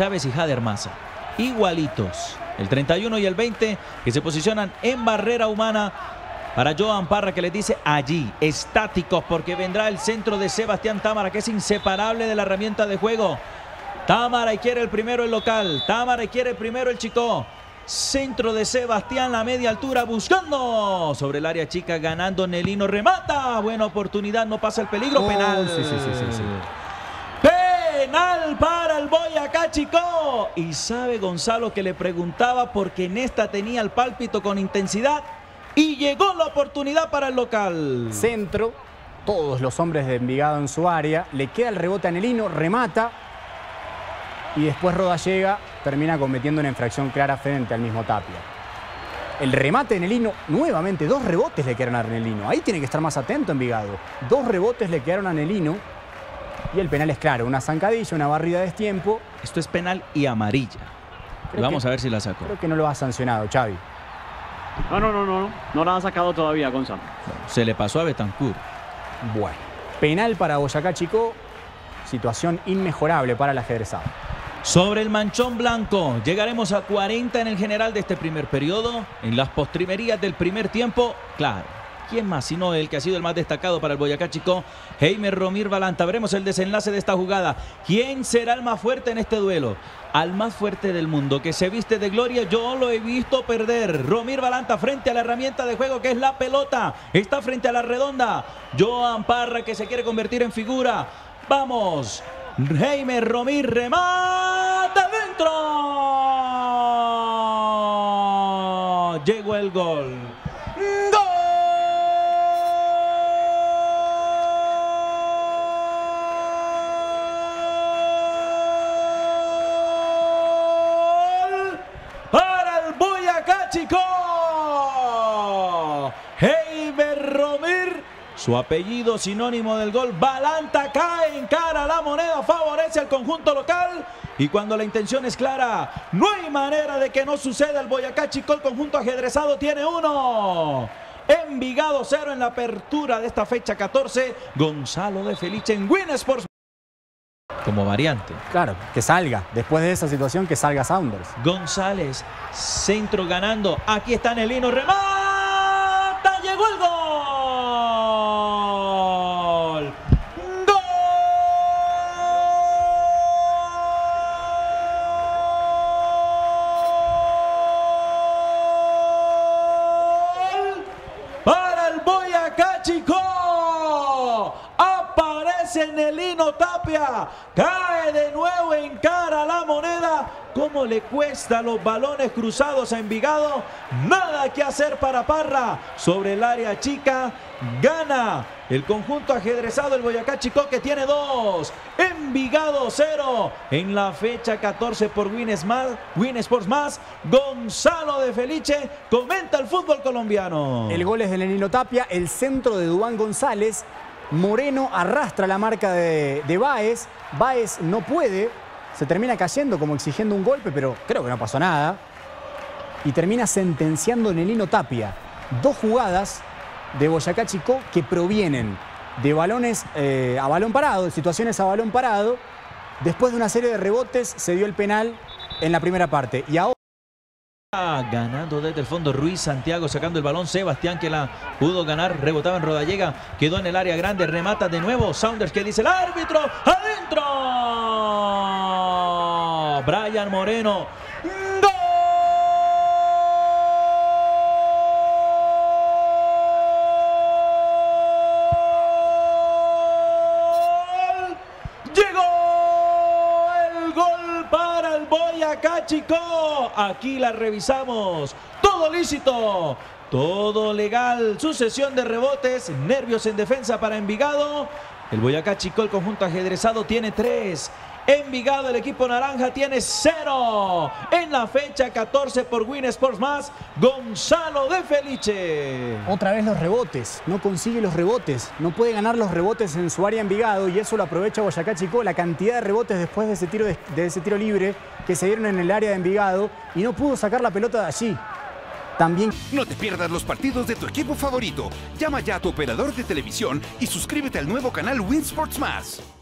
Chávez y Jader Maza, igualitos, el 31 y el 20 que se posicionan en barrera humana para Joan Parra, que les dice allí, estáticos, porque vendrá el centro de Sebastián Támara, que es inseparable de la herramienta de juego. Támara y quiere el primero el local, Támara y quiere primero el Chicó. Centro de Sebastián, la media altura, buscando sobre el área chica, ganando Nelino, remata, buena oportunidad, no pasa el peligro, penal. Sí. Penal para el Boyacá Chicó. Y sabe Gonzalo que le preguntaba, porque en esta tenía el pálpito con intensidad y llegó la oportunidad para el local. Centro, todos los hombres de Envigado en su área, le queda el rebote a Nelino, remata y después Rodallega termina cometiendo una infracción clara frente al mismo Tapia. El remate de Nelino, nuevamente, dos rebotes le quedaron a Nelino. Ahí tiene que estar más atento Envigado. Dos rebotes le quedaron a Nelino. Y el penal es claro, una zancadilla, una barrida de destiempo. Esto es penal y amarilla. Vamos a ver si la sacó. Creo que no lo ha sancionado, Xavi. No la ha sacado todavía, Gonzalo. Se le pasó a Betancur. Bueno, penal para Boyacá Chicó. Situación inmejorable para el ajedrezado. Sobre el manchón blanco, llegaremos a 40 en el general de este primer periodo. En las postrimerías del primer tiempo, claro, ¿quién más sino el que ha sido el más destacado para el Boyacá Chicó, Jaime Romir Balanta? Veremos el desenlace de esta jugada. ¿Quién será el más fuerte en este duelo? Al más fuerte del mundo, que se viste de gloria, yo lo he visto perder. Romir Balanta frente a la herramienta de juego, que es la pelota. Está frente a la redonda. Joan Parra, que se quiere convertir en figura. Vamos, Jaime Romir, remata dentro. Llegó el gol. Chicó, Jaime Romir, su apellido sinónimo del gol. Balanta cae en cara, la moneda favorece al conjunto local, y cuando la intención es clara, no hay manera de que no suceda. El Boyacá Chicó, el conjunto ajedrezado, tiene uno. Envigado 0 en la apertura de esta fecha 14. Gonzalo de Felice en Win Sports como variante. Claro, que salga. Después de esa situación, que salga Sounders. González, centro ganando. Aquí está Nelino, remata. Llegó el gol. ¡Gol! Para el Boyacá Chicó. Aparece Nelino Tapia, cae de nuevo en cara la moneda. Cómo le cuesta los balones cruzados a Envigado. Nada que hacer para Parra. Sobre el área chica, gana el conjunto ajedrezado, el Boyacá Chicó, que tiene dos. Envigado 0 en la fecha 14 por Win Sports Más. Gonzalo de Felice comenta el fútbol colombiano. El gol es de Nelino Tapia, el centro de Duán González. Moreno arrastra la marca de Báez. Báez no puede, se termina cayendo como exigiendo un golpe, pero creo que no pasó nada. Y termina sentenciando Nelino Tapia. Dos jugadas de Boyacá Chicó que provienen de balones a balón parado, de situaciones a balón parado. Después de una serie de rebotes se dio el penal en la primera parte. Y ahora, ganando desde el fondo Ruiz Santiago, sacando el balón Sebastián, que la pudo ganar, rebotaba en Rodallega, quedó en el área grande, remata de nuevo Sounders, que dice el árbitro, adentro. Bryan Moreno. ¡Gol! Llegó el gol para el Boyacá Chicó. Aquí la revisamos, todo lícito, todo legal. Sucesión de rebotes, nervios en defensa para Envigado. El Boyacá Chicó, el conjunto ajedrezado, tiene 3. Envigado, el equipo naranja, tiene 0. En la fecha 14 por Win Sports Más, Gonzalo de Felice. Otra vez los rebotes, no consigue los rebotes, no puede ganar los rebotes en su área Envigado, y eso lo aprovecha Boyacá Chicó. La cantidad de rebotes después de ese tiro libre que se dieron en el área de Envigado, y no pudo sacar la pelota de allí. También no te pierdas los partidos de tu equipo favorito. Llama ya a tu operador de televisión y suscríbete al nuevo canal Win Sports Más.